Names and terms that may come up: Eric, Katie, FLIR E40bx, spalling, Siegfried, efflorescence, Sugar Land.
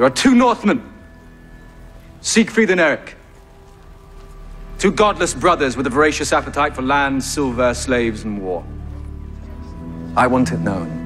There are two Northmen, Siegfried and Eric. Two godless brothers with a voracious appetite for land, silver, slaves, and war. I want it known